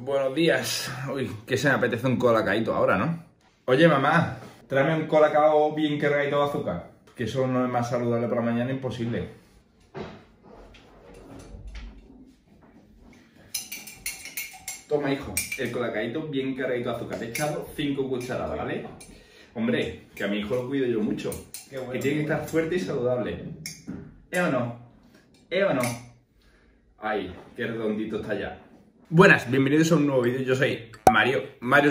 Buenos días. Uy, que se me apetece un colacaíto ahora, ¿no? Oye, mamá, tráeme un colacao bien cargadito de azúcar. Que eso no es más saludable para la mañana, imposible. Toma, hijo, el colacaíto bien cargadito de azúcar. Te he echado 5 cucharadas, ¿vale? Hombre, que a mi hijo lo cuido yo mucho. Qué bueno, que tiene que estar fuerte y saludable. ¿Eh o no? ¿Eh o no? Ay, qué redondito está ya. Buenas, bienvenidos a un nuevo vídeo. Yo soy Mario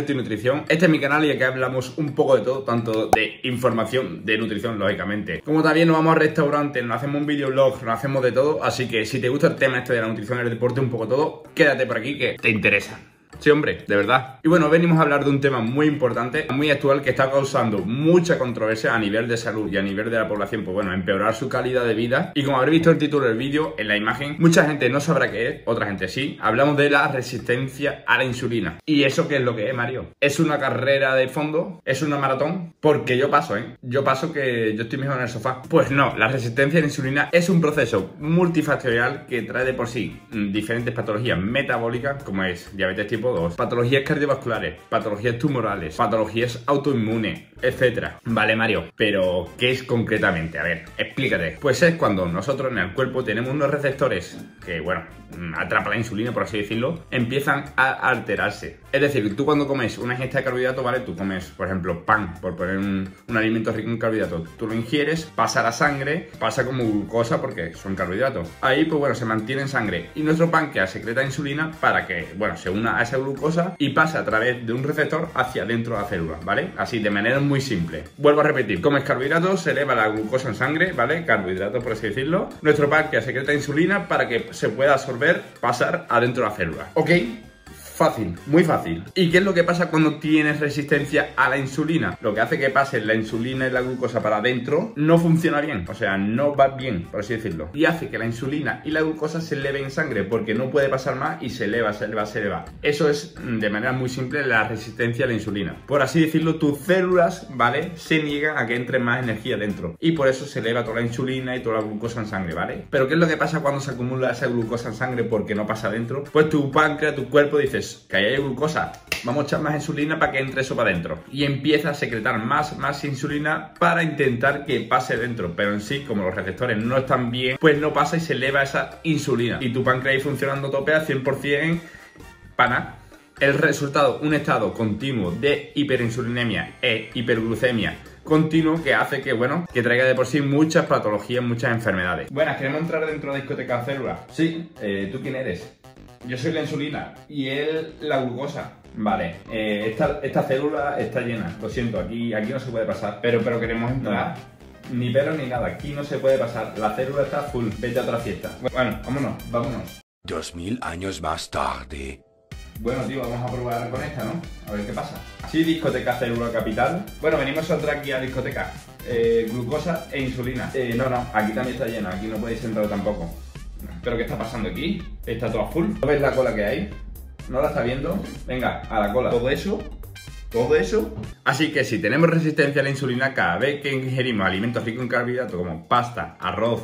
de Nutrición. Este es mi canal y aquí hablamos un poco de todo, tanto de información, de nutrición, lógicamente, como también nos vamos a restaurantes, nos hacemos un videoblog, nos hacemos de todo. Así que si te gusta el tema este de la nutrición, el deporte, un poco todo, quédate por aquí que te interesa. Sí, hombre, de verdad. Y bueno, venimos a hablar de un tema muy importante, muy actual, que está causando mucha controversia a nivel de salud y a nivel de la población, pues bueno, empeorar su calidad de vida. Y como habréis visto el título del vídeo, en la imagen, mucha gente no sabrá qué es, otra gente sí. Hablamos de la resistencia a la insulina. ¿Y eso qué es lo que es, Mario? ¿Es una carrera de fondo? ¿Es una maratón? Porque yo paso, ¿eh? Yo paso que yo estoy mejor en el sofá. Pues no, la resistencia a la insulina es un proceso multifactorial que trae de por sí diferentes patologías metabólicas, como es diabetes tipo 2, patologías cardiovasculares, patologías tumorales, patologías autoinmunes, etcétera. Vale, Mario, pero ¿qué es concretamente? A ver, explícate. Pues es cuando nosotros en el cuerpo tenemos unos receptores que, bueno, atrapa la insulina, por así decirlo, empiezan a alterarse. Es decir, tú cuando comes una ingesta de carbohidratos, ¿vale? Tú comes, por ejemplo, pan, por poner un alimento rico en carbohidratos. Tú lo ingieres, pasa a la sangre, pasa como glucosa porque son carbohidratos. Ahí, pues bueno, se mantiene en sangre. Y nuestro páncreas secreta insulina para que, bueno, se una a esa glucosa y pasa a través de un receptor hacia dentro de la célula, ¿vale? Así, de manera muy simple. Vuelvo a repetir, comes carbohidratos, se eleva la glucosa en sangre, ¿vale? Carbohidratos, por así decirlo. Nuestro páncreas secreta insulina para que se pueda absorber, pasar adentro de la célula. ¿Ok? Fácil, muy fácil. ¿Y qué es lo que pasa cuando tienes resistencia a la insulina? Lo que hace que pase la insulina y la glucosa para adentro no funciona bien, o sea, no va bien, por así decirlo. Y hace que la insulina y la glucosa se eleven en sangre porque no puede pasar más y se eleva, se eleva, se eleva. Eso es, de manera muy simple, la resistencia a la insulina. Por así decirlo, tus células, ¿vale? Se niegan a que entre más energía dentro y por eso se eleva toda la insulina y toda la glucosa en sangre, ¿vale? Pero ¿qué es lo que pasa cuando se acumula esa glucosa en sangre porque no pasa adentro? Pues tu páncreas, tu cuerpo dices, que ahí hay glucosa, vamos a echar más insulina para que entre eso para adentro. Y empieza a secretar más insulina para intentar que pase dentro. Pero en sí, como los receptores no están bien, pues no pasa y se eleva esa insulina. Y tu páncreas funcionando a tope al 100% para nada. El resultado, un estado continuo de hiperinsulinemia e hiperglucemia continuo que hace que, bueno, que traiga de por sí muchas patologías, muchas enfermedades. Buenas, queremos entrar dentro de discoteca células. Sí, ¿tú quién eres? Yo soy la insulina y él la glucosa. Vale, esta célula está llena. Lo siento, aquí no se puede pasar. Pero queremos entrar. Ni pero ni nada, aquí no se puede pasar. La célula está full, vete a otra fiesta. Bueno, vámonos. 2000 años más tarde. Bueno, tío, vamos a probar con esta, ¿no? A ver qué pasa. Sí, discoteca célula capital. Bueno, venimos otra aquí a discoteca. Glucosa e insulina. No, aquí también está llena, aquí no podéis entrar tampoco. ¿Pero qué está pasando aquí? Está toda full. ¿No ves la cola que hay? ¿No la está viendo? Venga, a la cola. Todo eso. Todo eso. Así que si tenemos resistencia a la insulina, cada vez que ingerimos alimentos ricos en carbohidratos como pasta, arroz,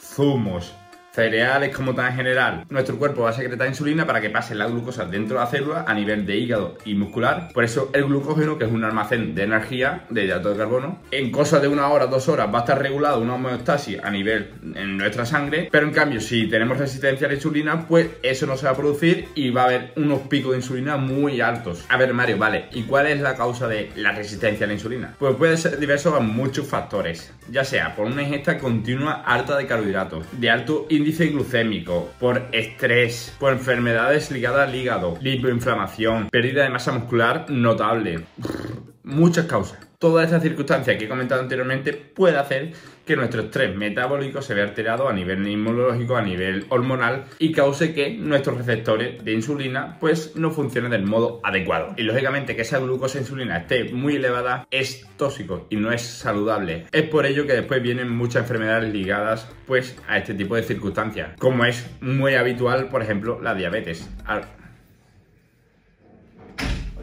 zumos, cereales como tan general, nuestro cuerpo va a secretar insulina para que pase la glucosa dentro de la célula a nivel de hígado y muscular. Por eso el glucógeno, que es un almacén de energía, de hidratos de carbono, en cosa de 1 hora, 2 horas va a estar regulado una homeostasis a nivel en nuestra sangre. Pero en cambio, si tenemos resistencia a la insulina, pues eso no se va a producir y va a haber unos picos de insulina muy altos. A ver, Mario, vale, ¿y cuál es la causa de la resistencia a la insulina? Pues puede ser diversos a muchos factores, ya sea por una ingesta continua alta de carbohidratos, de alto índice glucémico, por estrés, por enfermedades ligadas al hígado, lipoinflamación, pérdida de masa muscular notable, muchas causas. Todas estas circunstancias que he comentado anteriormente puede hacer que nuestro estrés metabólico se vea alterado a nivel inmunológico, a nivel hormonal, y cause que nuestros receptores de insulina pues no funcionen del modo adecuado. Y lógicamente que esa glucosa insulina esté muy elevada es tóxico y no es saludable. Es por ello que después vienen muchas enfermedades ligadas pues a este tipo de circunstancias, como es muy habitual, por ejemplo, la diabetes.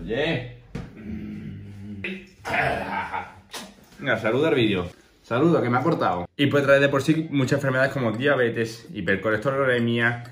Oye. Venga, saluda el vídeo. Saluda, que me ha cortado. Y puede traer de por sí muchas enfermedades como diabetes, hipercolesterolemia,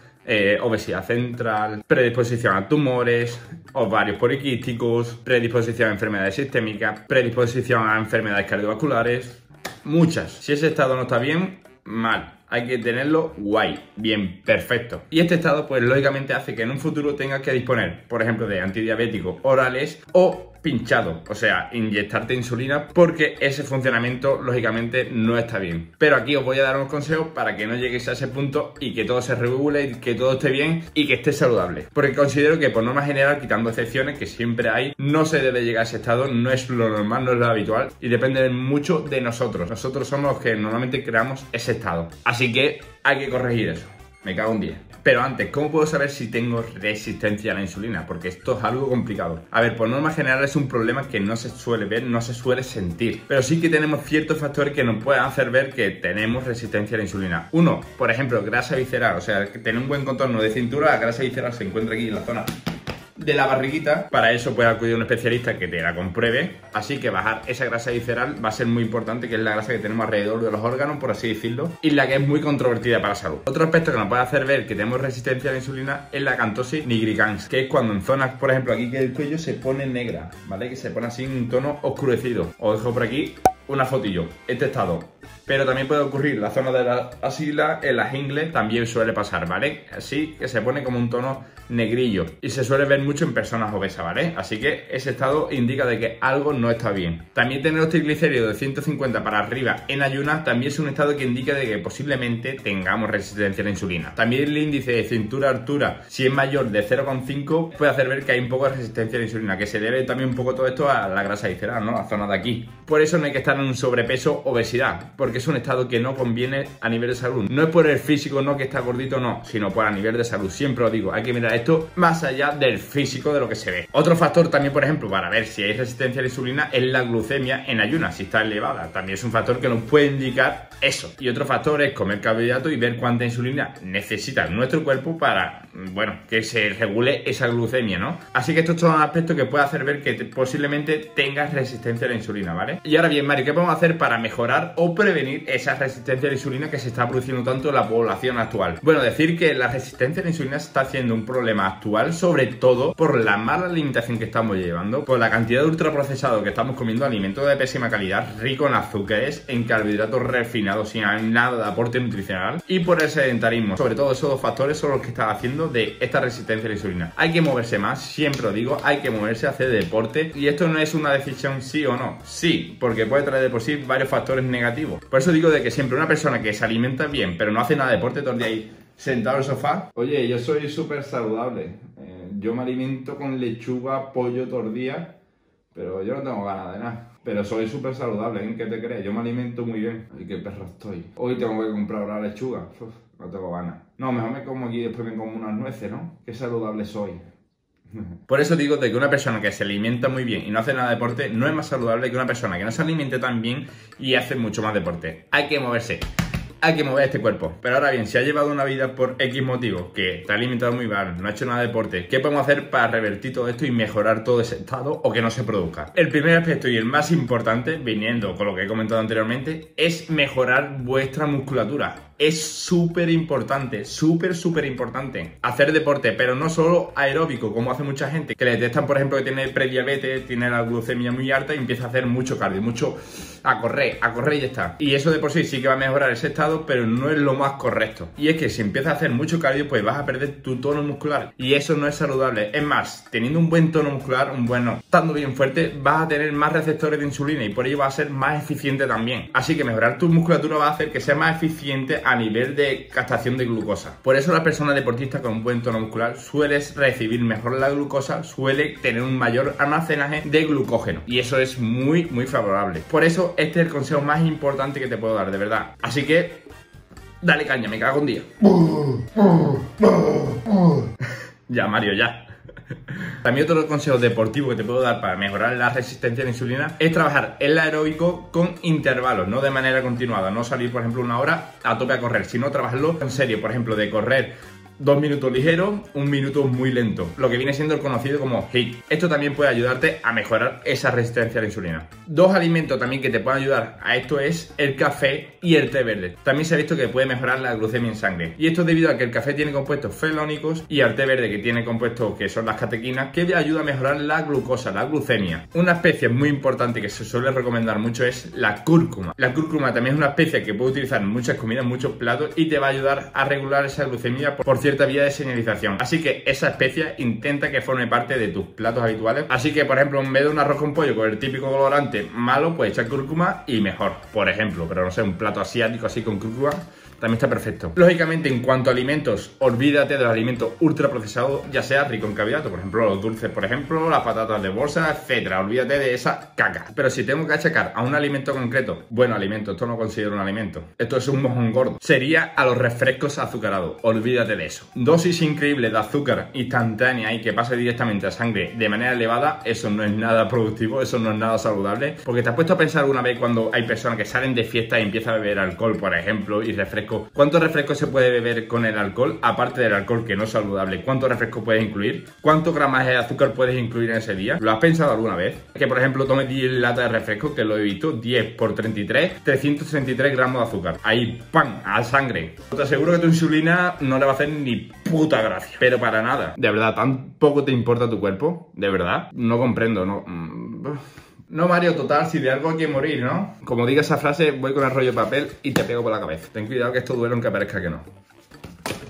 obesidad central, predisposición a tumores, ovarios poliquísticos, predisposición a enfermedades sistémicas, predisposición a enfermedades cardiovasculares, muchas. Si ese estado no está bien, mal. Hay que tenerlo guay, bien, perfecto. Y este estado, pues lógicamente hace que en un futuro tengas que disponer, por ejemplo, de antidiabéticos orales o pinchado, o sea, inyectarte insulina, porque ese funcionamiento lógicamente no está bien. Pero aquí os voy a dar unos consejos para que no lleguéis a ese punto y que todo se regule, que todo esté bien y que esté saludable. Porque considero que por norma general, quitando excepciones que siempre hay, no se debe llegar a ese estado, no es lo normal, no es lo habitual y depende mucho de nosotros. Nosotros somos los que normalmente creamos ese estado. Así que hay que corregir eso. Me cago en 10. Pero antes, ¿cómo puedo saber si tengo resistencia a la insulina? Porque esto es algo complicado. A ver, por norma general es un problema que no se suele ver, no se suele sentir. Pero sí que tenemos ciertos factores que nos pueden hacer ver que tenemos resistencia a la insulina. Uno, por ejemplo, grasa visceral. O sea, tener un buen contorno de cintura, la grasa visceral se encuentra aquí en la zona de la barriguita. Para eso puedes acudir a un especialista que te la compruebe. Así que bajar esa grasa visceral va a ser muy importante, que es la grasa que tenemos alrededor de los órganos, por así decirlo, y la que es muy controvertida para la salud. Otro aspecto que nos puede hacer ver que tenemos resistencia a la insulina es la acantosis nigricans, que es cuando en zonas, por ejemplo, aquí que el cuello se pone negra, ¿vale? Que se pone así en un tono oscurecido. Os dejo por aquí una fotillo, este estado. Pero también puede ocurrir en la zona de la axila, en las ingles, también suele pasar, ¿vale? Así que se pone como un tono negrillo y se suele ver mucho en personas obesas, ¿vale? Así que ese estado indica de que algo no está bien. También tener los triglicéridos de 150 para arriba en ayunas también es un estado que indica de que posiblemente tengamos resistencia a la insulina. También el índice de cintura-altura, si es mayor de 0,5, puede hacer ver que hay un poco de resistencia a la insulina, que se debe también un poco todo esto a la grasa visceral, ¿no? A la zona de aquí. Por eso no hay que estar en un sobrepeso obesidad, porque es un estado que no conviene a nivel de salud. No es por el físico, no que está gordito, no, sino por a nivel de salud. Siempre lo digo, hay que mirar esto más allá del físico, de lo que se ve. Otro factor también, por ejemplo, para ver si hay resistencia a la insulina es la glucemia en ayunas, si está elevada. También es un factor que nos puede indicar eso. Y otro factor es comer carbohidratos y ver cuánta insulina necesita nuestro cuerpo para, bueno, que se regule esa glucemia, ¿no? Así que esto es todo un aspecto que puede hacer ver que posiblemente tengas resistencia a la insulina, ¿vale? Y ahora bien, Mario, ¿qué podemos hacer para mejorar o prevenir esa resistencia a la insulina que se está produciendo tanto en la población actual? Bueno, decir que la resistencia a la insulina se está haciendo un problema actual, sobre todo por la mala alimentación que estamos llevando, por la cantidad de ultraprocesado que estamos comiendo, alimentos de pésima calidad, rico en azúcares, en carbohidratos refinados, sin nada de aporte nutricional, y por el sedentarismo. Sobre todo esos dos factores son los que están haciendo de esta resistencia a la insulina. Hay que moverse más, siempre lo digo, hay que moverse, hacer deporte, y esto no es una decisión sí o no, sí, porque puede traer de por sí varios factores negativos. Por eso digo de que siempre una persona que se alimenta bien, pero no hace nada de deporte, todo el día ahí sentado en el sofá. Oye, yo soy súper saludable. Yo me alimento con lechuga, pollo, todo el día, pero yo no tengo ganas de nada. Pero soy súper saludable, ¿eh? ¿Qué te crees? Yo me alimento muy bien. Ay, qué perro estoy. Hoy tengo que comprar una lechuga. Uf, no tengo ganas. No, mejor me como aquí y después me como unas nueces, ¿no? Qué saludable soy. Por eso digo de que una persona que se alimenta muy bien y no hace nada de deporte no es más saludable que una persona que no se alimente tan bien y hace mucho más deporte. Hay que moverse, hay que mover este cuerpo. Pero ahora bien, si has llevado una vida por X motivo, que te has alimentado muy mal, no has hecho nada de deporte, ¿qué podemos hacer para revertir todo esto y mejorar todo ese estado o que no se produzca? El primer aspecto y el más importante, viniendo con lo que he comentado anteriormente, es mejorar vuestra musculatura. Es súper importante, súper importante hacer deporte, pero no solo aeróbico, como hace mucha gente, que le detectan, por ejemplo, que tiene prediabetes, tiene la glucemia muy alta y empieza a hacer mucho cardio, mucho a correr y ya está. Y eso de por sí sí que va a mejorar ese estado, pero no es lo más correcto. Y es que si empiezas a hacer mucho cardio, pues vas a perder tu tono muscular y eso no es saludable. Es más, teniendo un buen tono muscular, estando bien fuerte, vas a tener más receptores de insulina y por ello vas a ser más eficiente también. Así que mejorar tu musculatura va a hacer que sea más eficiente a nivel de captación de glucosa. Por eso las personas deportistas con buen tono muscular suelen recibir mejor la glucosa, suele tener un mayor almacenaje de glucógeno y eso es muy favorable. Por eso este es el consejo más importante que te puedo dar, de verdad. Así que dale caña, me cago en 10. Ya, Mario, ya. También otro consejo deportivo que te puedo dar para mejorar la resistencia a la insulina es trabajar el aeróbico con intervalos, no de manera continuada, no salir por ejemplo una hora a tope a correr, sino trabajarlo en serio, por ejemplo de correr 2 minutos ligero, 1 minuto muy lento, lo que viene siendo el conocido como HIIT. Esto también puede ayudarte a mejorar esa resistencia a la insulina. Dos alimentos también que te pueden ayudar a esto es el café y el té verde. También se ha visto que puede mejorar la glucemia en sangre. Y esto es debido a que el café tiene compuestos fenólicos y el té verde, que tiene compuestos que son las catequinas, que ayuda a mejorar la glucosa, la glucemia. Una especie muy importante que se suele recomendar mucho es la cúrcuma. La cúrcuma también es una especie que puede utilizar en muchas comidas, muchos platos, y te va a ayudar a regular esa glucemia por cierta vía de señalización. Así que esa especia intenta que forme parte de tus platos habituales. Así que, por ejemplo, en vez de un arroz con pollo con el típico colorante malo, pues echar cúrcuma y mejor, por ejemplo. Pero no sé, un plato asiático así con cúrcuma también está perfecto. Lógicamente, en cuanto a alimentos, olvídate de los alimentos ultraprocesados, ya sea rico en carbohidratos, por ejemplo, los dulces, por ejemplo, las patatas de bolsa, etcétera. Olvídate de esa caca. Pero si tengo que achacar a un alimento concreto, bueno, alimento, esto no considero un alimento, esto es un mojón gordo, sería a los refrescos azucarados. Olvídate de eso. Dosis increíbles de azúcar instantánea y que pase directamente a sangre de manera elevada, eso no es nada productivo, eso no es nada saludable. Porque te has puesto a pensar alguna vez cuando hay personas que salen de fiesta y empiezan a beber alcohol, por ejemplo, y refrescos. ¿Cuánto refresco se puede beber con el alcohol? Aparte del alcohol, que no es saludable, ¿cuánto refresco puedes incluir? ¿Cuánto gramaje de azúcar puedes incluir en ese día? ¿Lo has pensado alguna vez? Que, por ejemplo, tome 10 latas de refresco, que lo he visto, 10 por 33, 333 gramos de azúcar. Ahí, ¡pam!, a sangre. Te aseguro que tu insulina no le va a hacer ni puta gracia, pero para nada. ¿De verdad tampoco te importa tu cuerpo? ¿De verdad? No comprendo, no... No, Mario, total, si de algo hay que morir, ¿no? Como diga esa frase, voy con el rollo de papel y te pego por la cabeza. Ten cuidado, que esto duele aunque parezca que no.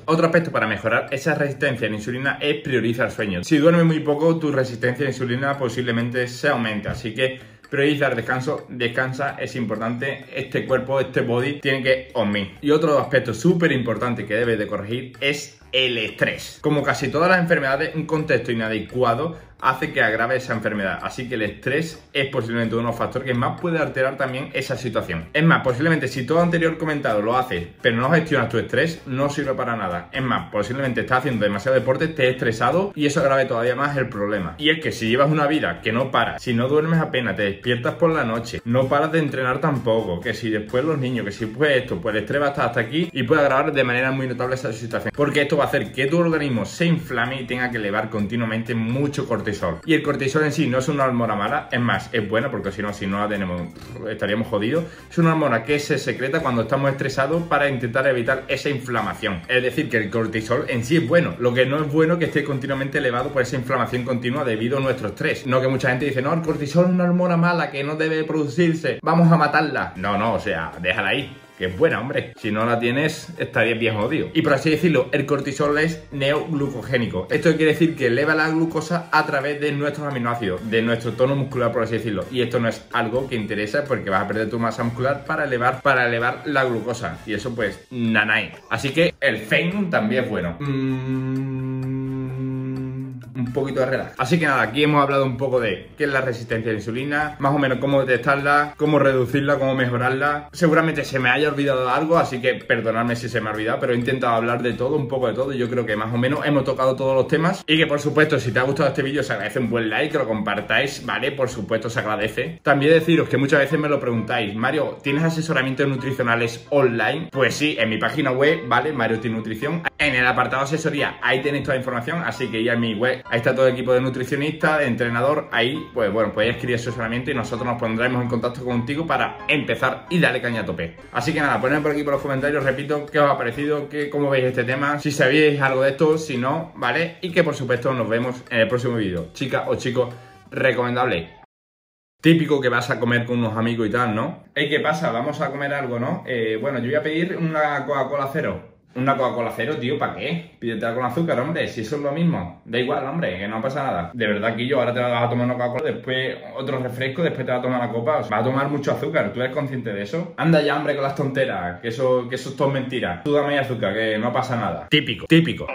Otro aspecto para mejorar esa resistencia a la insulina es priorizar sueño. Si duermes muy poco, tu resistencia a la insulina posiblemente se aumenta, así que... priorizar descanso, descansa, es importante. Este cuerpo, este body, tiene que on me. Y otro aspecto súper importante que debes de corregir es el estrés. Como casi todas las enfermedades, un contexto inadecuado hace que agrave esa enfermedad. Así que el estrés es posiblemente uno de los factores que más puede alterar también esa situación. Es más, posiblemente si todo anterior comentado lo haces, pero no gestionas tu estrés, no sirve para nada. Es más, posiblemente estás haciendo demasiado deporte, estés estresado y eso agrave todavía más el problema. Y es que si llevas una vida que no para, si no duermes apenas, te despiertas por la noche, no paras de entrenar tampoco, que si después los niños, que si pues esto, pues el estrés va a estar hasta aquí y puede agravar de manera muy notable esa situación, porque esto va a hacer que tu organismo se inflame y tenga que elevar continuamente mucho cortisol. Y el cortisol en sí no es una hormona mala, es más, es buena, porque si no la tenemos estaríamos jodidos. Es una hormona que se secreta cuando estamos estresados para intentar evitar esa inflamación. Es decir, que el cortisol en sí es bueno, lo que no es bueno que esté continuamente elevado por esa inflamación continua debido a nuestro estrés. No, que mucha gente dice, no, el cortisol es una hormona mala, la que no debe producirse, vamos a matarla. No, no, o sea, déjala ahí, que es buena, hombre. Si no la tienes, estarías bien jodido. Y por así decirlo, el cortisol es neoglucogénico. Esto quiere decir que eleva la glucosa a través de nuestros aminoácidos, de nuestro tono muscular, por así decirlo. Y esto no es algo que interesa, porque vas a perder tu masa muscular para elevar la glucosa. Y eso, pues, nanay. Así que el fen también es bueno. Un poquito de relax. Así que nada, aquí hemos hablado un poco de qué es la resistencia a la insulina, más o menos cómo detectarla, cómo reducirla, cómo mejorarla. Seguramente se me haya olvidado algo, así que perdonadme si se me ha olvidado, pero he intentado hablar de todo, un poco de todo, y yo creo que más o menos hemos tocado todos los temas. Y que, por supuesto, si te ha gustado este vídeo, se agradece un buen like, que lo compartáis, ¿vale? Por supuesto, se agradece. También deciros que muchas veces me lo preguntáis, Mario, ¿tienes asesoramientos nutricionales online? Pues sí, en mi página web, ¿vale? Mario Tiene Nutrición. En el apartado asesoría, ahí tenéis toda la información, así que ya en mi web. Ahí está todo el equipo de nutricionista, de entrenador. Ahí, pues bueno, podéis adquirir asesoramiento y nosotros nos pondremos en contacto contigo para empezar y darle caña a tope. Así que nada, ponedme por aquí por los comentarios, repito, qué os ha parecido, cómo veis este tema, si sabéis algo de esto, si no, ¿vale? Y que, por supuesto, nos vemos en el próximo vídeo. Chicas o chicos, recomendable. Típico que vas a comer con unos amigos y tal, ¿no? Ey, ¿qué pasa? Vamos a comer algo, ¿no? Bueno, yo voy a pedir una Coca-Cola cero. Una Coca-Cola cero, tío, ¿para qué? Pídete con azúcar, hombre, si eso es lo mismo. Da igual, hombre, que no pasa nada. De verdad que yo ahora te vas a tomar una Coca-Cola, después otro refresco, después te vas a tomar la copa. O sea, vas a tomar mucho azúcar, ¿tú eres consciente de eso? Anda ya, hombre, con las tonteras, que eso es todo mentira. Tú dame azúcar, que no pasa nada. Típico, típico.